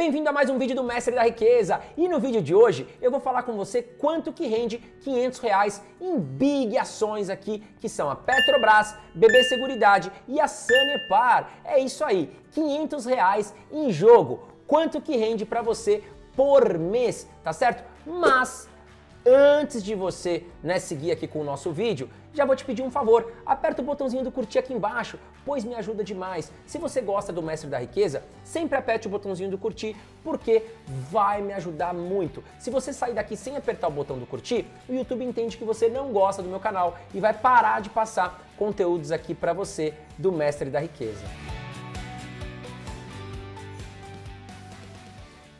Bem-vindo a mais um vídeo do Mestre da Riqueza, e no vídeo de hoje eu vou falar com você quanto que rende R$500 em big ações aqui, que são a Petrobras, BB Seguridade e a Sanepar. É isso aí, R$500 em jogo, quanto que rende para você por mês, tá certo? Mas antes de você seguir aqui com o nosso vídeo, já vou te pedir um favor, aperta o botãozinho do curtir aqui embaixo, pois me ajuda demais. Se você gosta do Mestre da Riqueza, sempre aperte o botãozinho do curtir, porque vai me ajudar muito. Se você sair daqui sem apertar o botão do curtir, o YouTube entende que você não gosta do meu canal e vai parar de passar conteúdos aqui para você do Mestre da Riqueza.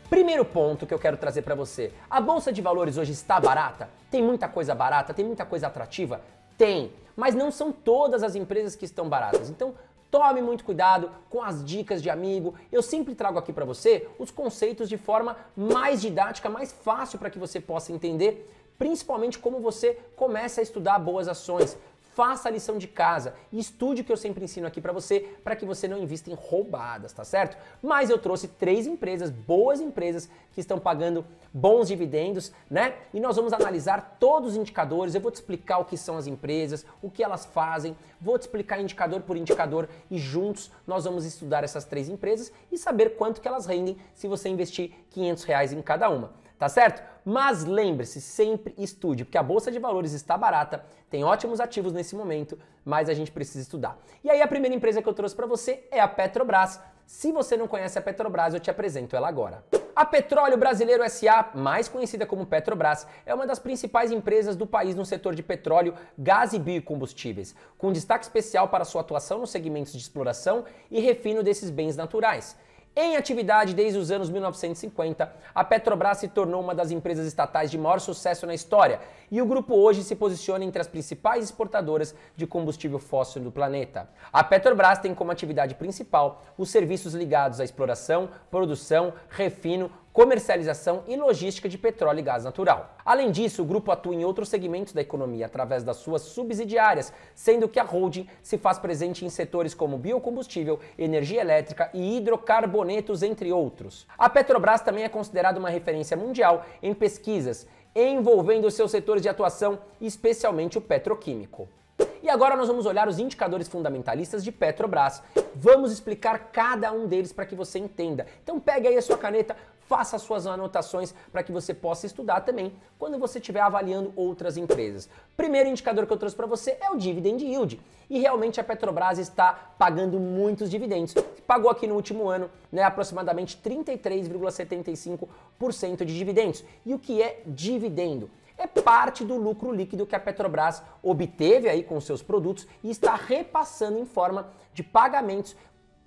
Primeiro ponto que eu quero trazer para você, a Bolsa de Valores hoje está barata? Tem muita coisa barata, tem muita coisa atrativa? Tem, mas não são todas as empresas que estão baratas, então tome muito cuidado com as dicas de amigo. Eu sempre trago aqui para você os conceitos de forma mais didática, mais fácil para que você possa entender, principalmente como você começa a estudar boas ações. Faça a lição de casa e estude o que eu sempre ensino aqui para você, para que você não invista em roubadas, tá certo? Mas eu trouxe três empresas, boas empresas, que estão pagando bons dividendos, né? E nós vamos analisar todos os indicadores, eu vou te explicar o que são as empresas, o que elas fazem, vou te explicar indicador por indicador e juntos nós vamos estudar essas três empresas e saber quanto que elas rendem se você investir R$500 em cada uma. Tá certo? Mas lembre-se, sempre estude, porque a Bolsa de Valores está barata, tem ótimos ativos nesse momento, mas a gente precisa estudar. E aí a primeira empresa que eu trouxe para você é a Petrobras. Se você não conhece a Petrobras, eu te apresento ela agora. A Petróleo Brasileiro SA, mais conhecida como Petrobras, é uma das principais empresas do país no setor de petróleo, gás e biocombustíveis, com destaque especial para sua atuação nos segmentos de exploração e refino desses bens naturais. Em atividade desde os anos 1950, a Petrobras se tornou uma das empresas estatais de maior sucesso na história e o grupo hoje se posiciona entre as principais exportadoras de combustível fóssil do planeta. A Petrobras tem como atividade principal os serviços ligados à exploração, produção, refino, comercialização e logística de petróleo e gás natural. Além disso, o grupo atua em outros segmentos da economia através das suas subsidiárias, sendo que a holding se faz presente em setores como biocombustível, energia elétrica e hidrocarbonetos, entre outros. A Petrobras também é considerada uma referência mundial em pesquisas, envolvendo seus setores de atuação, especialmente o petroquímico. E agora nós vamos olhar os indicadores fundamentalistas de Petrobras. Vamos explicar cada um deles para que você entenda. Então pegue aí a sua caneta, faça suas anotações para que você possa estudar também quando você estiver avaliando outras empresas. Primeiro indicador que eu trouxe para você é o dividend yield. E realmente a Petrobras está pagando muitos dividendos. Pagou aqui no último ano, aproximadamente 33,75% de dividendos. E o que é dividendo? É parte do lucro líquido que a Petrobras obteve aí com seus produtos e está repassando em forma de pagamentos,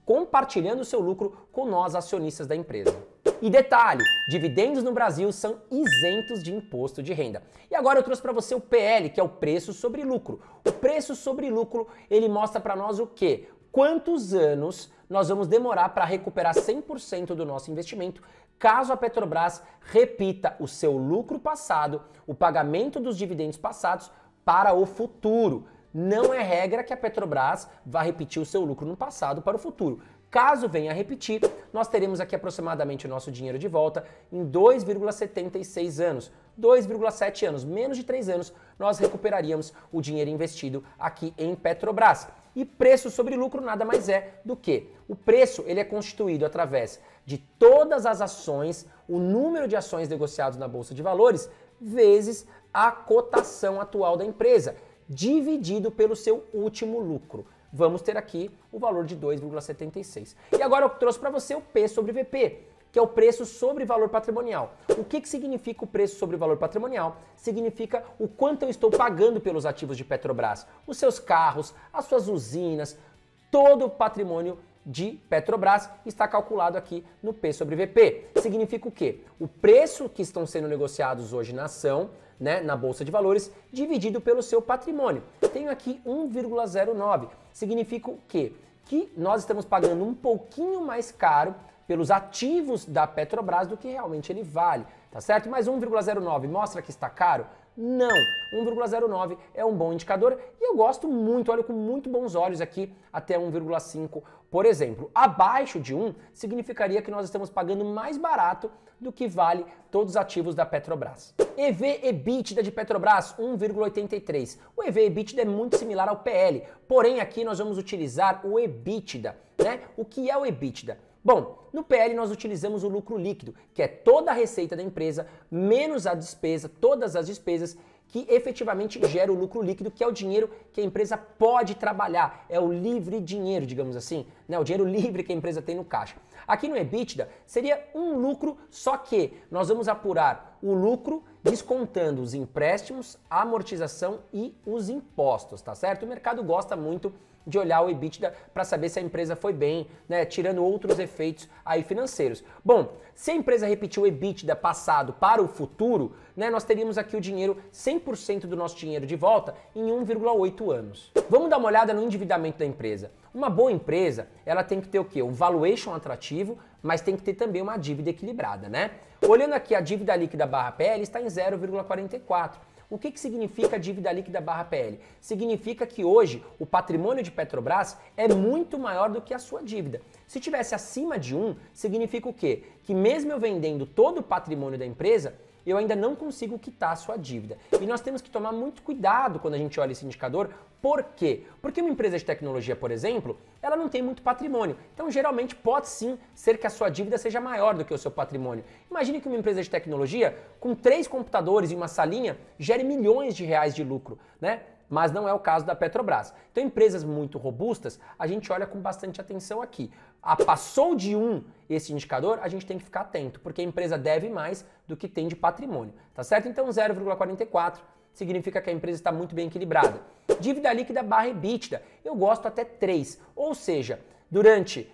compartilhando o seu lucro com nós, acionistas da empresa. E detalhe, dividendos no Brasil são isentos de imposto de renda. E agora eu trouxe para você o P/L, que é o preço sobre lucro. O preço sobre lucro, ele mostra para nós o quê? Quantos anos nós vamos demorar para recuperar 100% do nosso investimento caso a Petrobras repita o seu lucro passado, o pagamento dos dividendos passados para o futuro. Não é regra que a Petrobras vá repetir o seu lucro no passado para o futuro. Caso venha a repetir, nós teremos aqui aproximadamente o nosso dinheiro de volta em 2,76 anos. 2,7 anos, menos de 3 anos, nós recuperaríamos o dinheiro investido aqui em Petrobras. E preço sobre lucro nada mais é do que o preço, ele é constituído através de todas as ações, o número de ações negociadas na Bolsa de Valores, vezes a cotação atual da empresa, dividido pelo seu último lucro. Vamos ter aqui o valor de 2,76. E agora eu trouxe para você o P sobre VP, que é o preço sobre valor patrimonial. O que significa o preço sobre valor patrimonial? Significa o quanto eu estou pagando pelos ativos de Petrobras, os seus carros, as suas usinas, todo o patrimônio de Petrobras está calculado aqui no P sobre VP. Significa o quê? O preço que estão sendo negociados hoje na ação, na Bolsa de Valores, dividido pelo seu patrimônio. Tenho aqui 1,09. Significa o quê? Que nós estamos pagando um pouquinho mais caro pelos ativos da Petrobras do que realmente ele vale, tá certo? Mas 1,09 mostra que está caro? Não, 1,09 é um bom indicador e eu gosto muito, olho com muito bons olhos aqui até 1,5, por exemplo. Abaixo de 1 significaria que nós estamos pagando mais barato do que vale todos os ativos da Petrobras. EV/EBITDA de Petrobras, 1,83. O EV/EBITDA é muito similar ao P/L, porém aqui nós vamos utilizar o EBITDA, né? O que é o EBITDA? Bom, no PL nós utilizamos o lucro líquido, que é toda a receita da empresa, menos a despesa, todas as despesas, que efetivamente gera o lucro líquido, que é o dinheiro que a empresa pode trabalhar. É o livre dinheiro, digamos assim, né? O dinheiro livre que a empresa tem no caixa. Aqui no EBITDA seria um lucro, só que nós vamos apurar o lucro descontando os empréstimos, a amortização e os impostos, tá certo? O mercado gosta muito de olhar o EBITDA para saber se a empresa foi bem, né? Tirando outros efeitos aí financeiros. Bom, se a empresa repetir o EBITDA passado para o futuro, né, nós teríamos aqui o dinheiro, 100% do nosso dinheiro de volta em 1,8 anos. Vamos dar uma olhada no endividamento da empresa. Uma boa empresa, ela tem que ter o quê? Um valuation atrativo, mas tem que ter também uma dívida equilibrada, né? Olhando aqui a dívida líquida barra PL está em 0,44. O que significa dívida líquida barra PL? Significa que hoje o patrimônio de Petrobras é muito maior do que a sua dívida. Se tivesse acima de 1, significa o quê? Que mesmo eu vendendo todo o patrimônio da empresa, eu ainda não consigo quitar a sua dívida. E nós temos que tomar muito cuidado quando a gente olha esse indicador. Por quê? Porque uma empresa de tecnologia, por exemplo, ela não tem muito patrimônio. Então, geralmente, pode sim ser que a sua dívida seja maior do que o seu patrimônio. Imagine que uma empresa de tecnologia, com 3 computadores e uma salinha, gere milhões de reais de lucro, né? Mas não é o caso da Petrobras. Então, empresas muito robustas, a gente olha com bastante atenção aqui. Passou de 1 esse indicador, a gente tem que ficar atento, porque a empresa deve mais do que tem de patrimônio, tá certo? Então, 0,44 significa que a empresa está muito bem equilibrada. Dívida líquida barra EBITDA, eu gosto até 3, ou seja, durante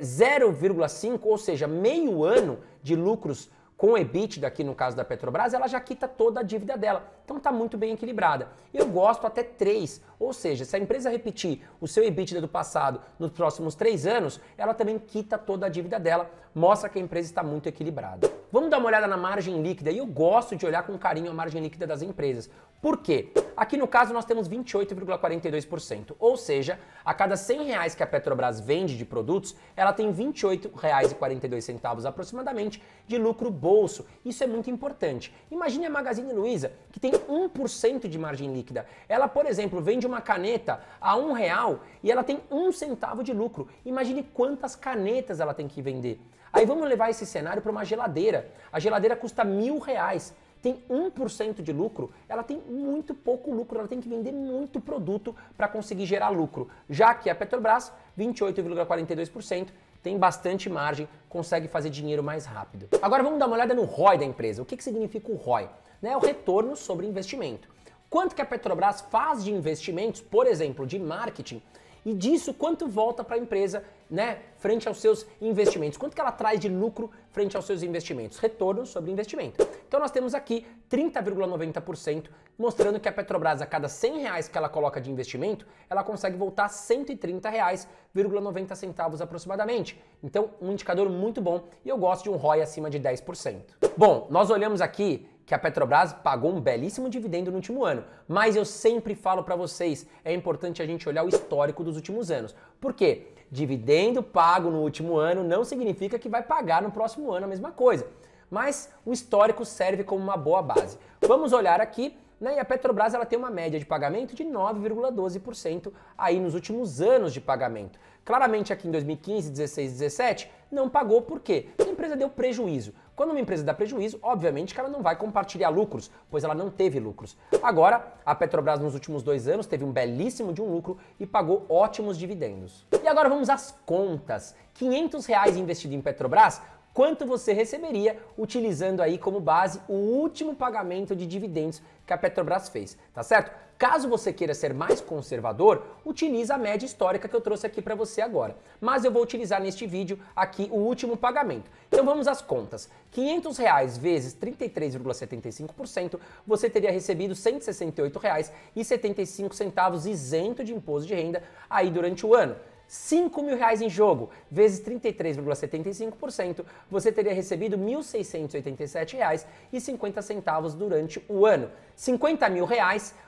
0,5, ou seja, meio ano de lucros com EBITDA, aqui no caso da Petrobras, ela já quita toda a dívida dela. Então está muito bem equilibrada. Eu gosto até 3, ou seja, se a empresa repetir o seu EBITDA do passado nos próximos 3 anos, ela também quita toda a dívida dela, mostra que a empresa está muito equilibrada. Vamos dar uma olhada na margem líquida, e eu gosto de olhar com carinho a margem líquida das empresas. Por quê? Aqui no caso nós temos 28,42%, ou seja, a cada 100 reais que a Petrobras vende de produtos, ela tem R$ 28,42 aproximadamente de lucro bolso. Isso é muito importante. Imagine a Magazine Luiza, que tem 1% de margem líquida. Ela, por exemplo, vende uma caneta a R$ 1,00 e ela tem 1 centavo de lucro. Imagine quantas canetas ela tem que vender. Aí vamos levar esse cenário para uma geladeira. A geladeira custa R$ 1.000, tem 1% de lucro, ela tem muito pouco lucro, ela tem que vender muito produto para conseguir gerar lucro. Já que a Petrobras, 28,42%, tem bastante margem, consegue fazer dinheiro mais rápido. Agora vamos dar uma olhada no ROI da empresa. O que significa o ROI? É o retorno sobre investimento. Quanto que a Petrobras faz de investimentos, por exemplo, de marketing, e disso quanto volta para a empresa, né, frente aos seus investimentos. Quanto que ela traz de lucro frente aos seus investimentos? Retorno sobre investimento. Então nós temos aqui 30,90%, mostrando que a Petrobras, a cada 100 reais que ela coloca de investimento, ela consegue voltar 130 reais, 90 centavos aproximadamente. Então um indicador muito bom, e eu gosto de um ROI acima de 10%. Bom, nós olhamos aqui que a Petrobras pagou um belíssimo dividendo no último ano, mas eu sempre falo para vocês, é importante a gente olhar o histórico dos últimos anos. Por quê? Dividendo pago no último ano não significa que vai pagar no próximo ano a mesma coisa, mas o histórico serve como uma boa base. Vamos olhar aqui, né, e a Petrobras ela tem uma média de pagamento de 9,12% aí nos últimos anos de pagamento. Claramente aqui em 2015, 16, 17 não pagou, por quê? Porque a empresa deu prejuízo. Quando uma empresa dá prejuízo, obviamente que ela não vai compartilhar lucros, pois ela não teve lucros. Agora, a Petrobras nos últimos 2 anos teve um belíssimo de um lucro e pagou ótimos dividendos. E agora vamos às contas. R$ 500 investido em Petrobras, quanto você receberia utilizando aí como base o último pagamento de dividendos que a Petrobras fez, tá certo? Caso você queira ser mais conservador, utilize a média histórica que eu trouxe aqui para você agora. Mas eu vou utilizar neste vídeo aqui o último pagamento. Então vamos às contas. R$ 500 vezes 33,75%, você teria recebido R$ 168,75 isento de imposto de renda aí durante o ano. R$ 5.000 em jogo, vezes 33,75%, você teria recebido R$ 1.687,50 durante o ano. R$ 50 mil,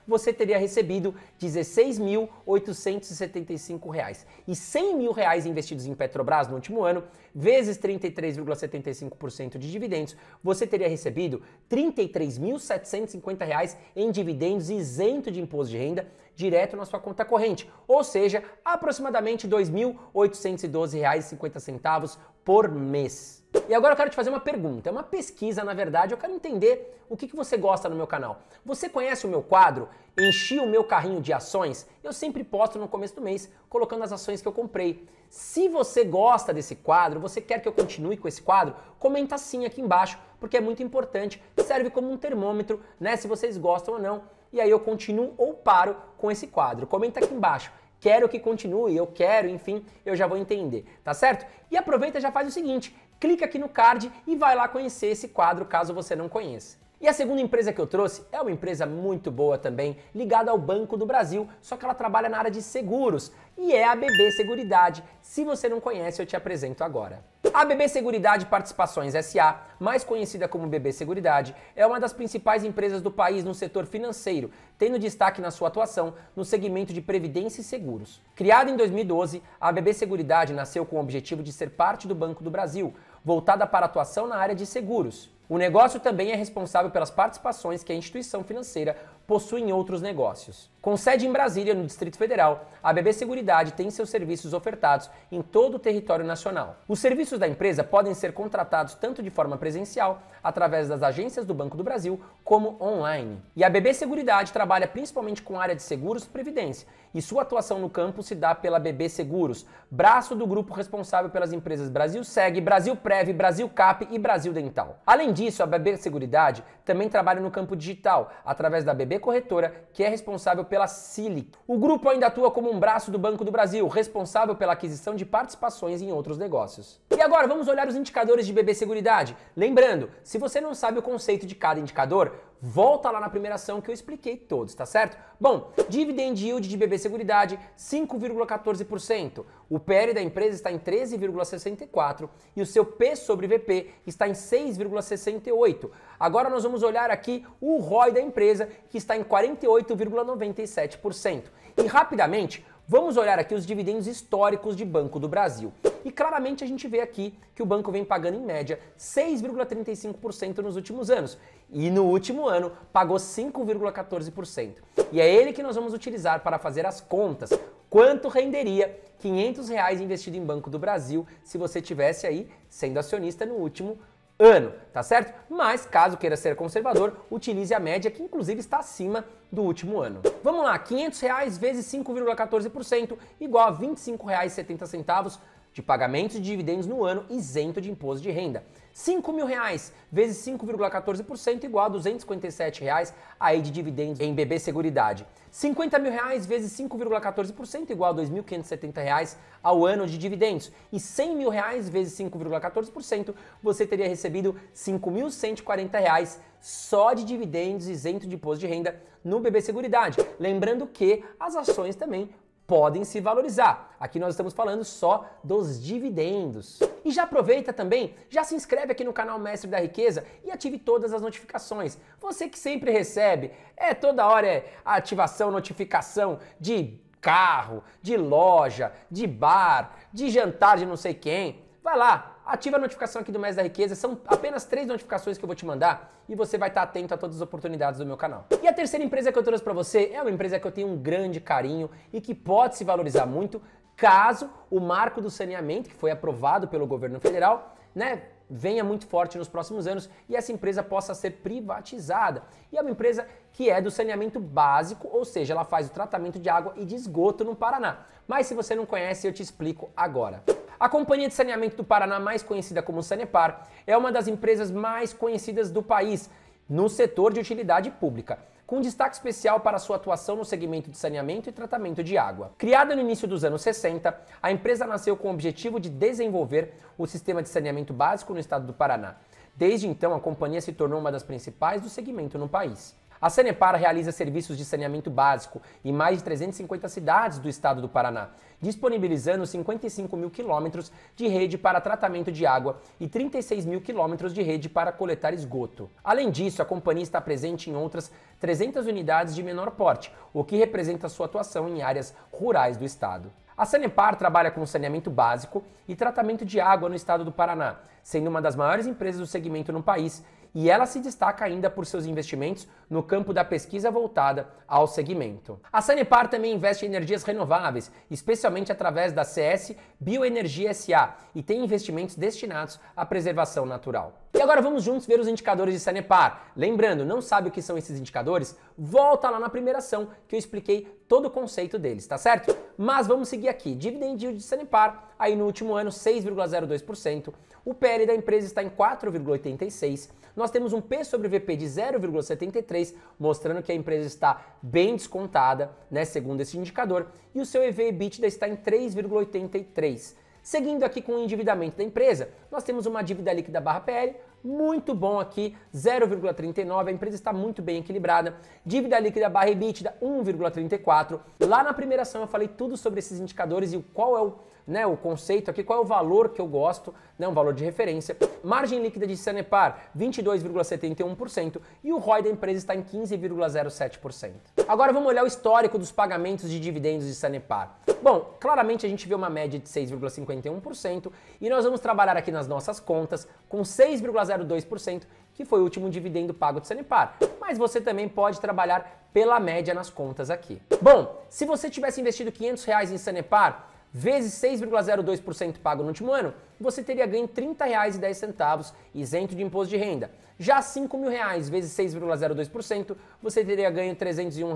você teria recebido R$ 16.875. E R$ 100 mil investidos em Petrobras no último ano, vezes 33,75% de dividendos, você teria recebido R$ 33.750 em dividendos isento de imposto de renda, direto na sua conta corrente, ou seja, aproximadamente R$ 2.812,50 por mês. E agora eu quero te fazer uma pergunta, é uma pesquisa na verdade, eu quero entender o que você gosta no meu canal. Você conhece o meu quadro, Enchi o meu carrinho de ações? Eu sempre posto no começo do mês, colocando as ações que eu comprei. Se você gosta desse quadro, você quer que eu continue com esse quadro, comenta sim aqui embaixo, porque é muito importante, serve como um termômetro, né, se vocês gostam ou não. E aí eu continuo ou paro com esse quadro. Comenta aqui embaixo. Quero que continue, eu quero, enfim, eu já vou entender, tá certo? E aproveita e já faz o seguinte, clica aqui no card e vai lá conhecer esse quadro caso você não conheça. E a segunda empresa que eu trouxe é uma empresa muito boa também, ligada ao Banco do Brasil, só que ela trabalha na área de seguros e é a BB Seguridade. Se você não conhece, eu te apresento agora. A BB Seguridade Participações SA, mais conhecida como BB Seguridade, é uma das principais empresas do país no setor financeiro, tendo destaque na sua atuação no segmento de previdência e seguros. Criada em 2012, a BB Seguridade nasceu com o objetivo de ser parte do Banco do Brasil, voltada para a atuação na área de seguros. O negócio também é responsável pelas participações que a instituição financeira possui em outros negócios. Com sede em Brasília, no Distrito Federal, a BB Seguridade tem seus serviços ofertados em todo o território nacional. Os serviços da empresa podem ser contratados tanto de forma presencial, através das agências do Banco do Brasil, como online. E a BB Seguridade trabalha principalmente com a área de seguros e previdência, e sua atuação no campo se dá pela BB Seguros, braço do grupo responsável pelas empresas Brasil Seg, Brasil Prev, Brasil Cap e Brasil Dental. Além disso, a BB Seguridade também trabalha no campo digital, através da BB Corretora, que é responsável pela Cili. O grupo ainda atua como um braço do Banco do Brasil, responsável pela aquisição de participações em outros negócios. E agora vamos olhar os indicadores de BB Seguridade. Lembrando, se você não sabe o conceito de cada indicador, volta lá na primeira ação que eu expliquei todos, tá certo? Bom, dividend yield de BB Seguridade, 5,14%. O P/L da empresa está em 13,64 e o seu P sobre VP está em 6,68. Agora nós vamos olhar aqui o ROI da empresa, que está em 48,97%. E rapidamente, vamos olhar aqui os dividendos históricos de Banco do Brasil. E claramente a gente vê aqui que o banco vem pagando em média 6,35% nos últimos anos. E no último ano pagou 5,14%. E é ele que nós vamos utilizar para fazer as contas. Quanto renderia R$ 500 investido em Banco do Brasil se você tivesse aí sendo acionista no último ano, tá certo? Mas caso queira ser conservador, utilize a média que inclusive está acima do último ano. Vamos lá, R$ 500 vezes 5,14% igual a R$ 25,70 de pagamentos de dividendos no ano isento de imposto de renda. R$ 5.000 vezes 5,14% igual a R$ 257,00 aí de dividendos em BB Seguridade. R$ 50.000 vezes 5,14% igual a R$ 2.570,00 ao ano de dividendos. E R$ 100.000 vezes 5,14% você teria recebido R$ 5.140,00 só de dividendos isento de imposto de renda no BB Seguridade. Lembrando que as ações também podem se valorizar. Aqui nós estamos falando só dos dividendos. E já aproveita também, já se inscreve aqui no canal Mestre da Riqueza e ative todas as notificações. Você que sempre recebe, toda hora é ativação, notificação de carro, de loja, de bar, de jantar de não sei quem. Vai lá, ativa a notificação aqui do Mestre da Riqueza, são apenas 3 notificações que eu vou te mandar e você vai estar atento a todas as oportunidades do meu canal. E a terceira empresa que eu trouxe para você é uma empresa que eu tenho um grande carinho e que pode se valorizar muito caso o marco do saneamento, que foi aprovado pelo governo federal, né, venha muito forte nos próximos anos e essa empresa possa ser privatizada. E é uma empresa que é do saneamento básico, ou seja, ela faz o tratamento de água e de esgoto no Paraná. Mas se você não conhece, eu te explico agora. A Companhia de Saneamento do Paraná, mais conhecida como Sanepar, é uma das empresas mais conhecidas do país no setor de utilidade pública, com destaque especial para sua atuação no segmento de saneamento e tratamento de água. Criada no início dos anos 60, a empresa nasceu com o objetivo de desenvolver o sistema de saneamento básico no estado do Paraná. Desde então, a companhia se tornou uma das principais do segmento no país. A Sanepar realiza serviços de saneamento básico em mais de 350 cidades do estado do Paraná, disponibilizando 55 mil quilômetros de rede para tratamento de água e 36 mil quilômetros de rede para coletar esgoto. Além disso, a companhia está presente em outras 300 unidades de menor porte, o que representa sua atuação em áreas rurais do estado. A Sanepar trabalha com saneamento básico e tratamento de água no estado do Paraná, sendo uma das maiores empresas do segmento no país, e ela se destaca ainda por seus investimentos no campo da pesquisa voltada ao segmento. A Sanepar também investe em energias renováveis, especialmente através da CS Bioenergia SA, e tem investimentos destinados à preservação natural. E agora vamos juntos ver os indicadores de Sanepar. Lembrando, não sabe o que são esses indicadores? Volta lá na primeira ação que eu expliquei todo o conceito deles, tá certo? Mas vamos seguir aqui. Dividend yield de Sanepar, aí no último ano 6,02%. O P/L da empresa está em 4,86%. Nós temos um P sobre VP de 0,73%, mostrando que a empresa está bem descontada, né, segundo esse indicador. E o seu EV/EBITDA está em 3,83%. Seguindo aqui com o endividamento da empresa, nós temos uma dívida líquida barra PL muito bom aqui, 0,39, a empresa está muito bem equilibrada. Dívida líquida barra EBITDA, 1,34. Lá na primeira ação eu falei tudo sobre esses indicadores e qual é o conceito aqui, qual é o valor que eu gosto, né, um valor de referência. Margem líquida de Sanepar, 22,71% e o ROI da empresa está em 15,07%. Agora vamos olhar o histórico dos pagamentos de dividendos de Sanepar. Bom, claramente a gente vê uma média de 6,51% e nós vamos trabalhar aqui nas nossas contas com 6,02%, que foi o último dividendo pago de Sanepar, mas você também pode trabalhar pela média nas contas aqui. Bom, se você tivesse investido R$500 em Sanepar, vezes 6,02% pago no último ano, você teria ganho R$30,10 isento de imposto de renda. Já R$5.000 vezes 6,02%, você teria ganho R$301.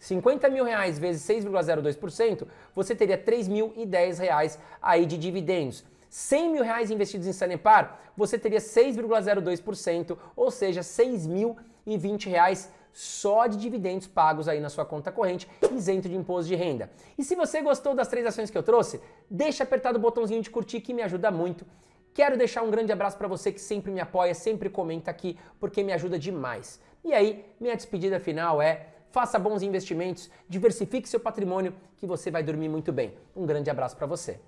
R$50.000 vezes 6,02%, você teria R$3.010 aí de dividendos. R$100.000 investidos em Sanepar, você teria 6,02%, ou seja, R$6.020 só de dividendos pagos aí na sua conta corrente, isento de imposto de renda. E se você gostou das três ações que eu trouxe, deixa apertado o botãozinho de curtir que me ajuda muito. Quero deixar um grande abraço para você que sempre me apoia, sempre comenta aqui, porque me ajuda demais. E aí, minha despedida final é: faça bons investimentos, diversifique seu patrimônio, que você vai dormir muito bem. Um grande abraço para você.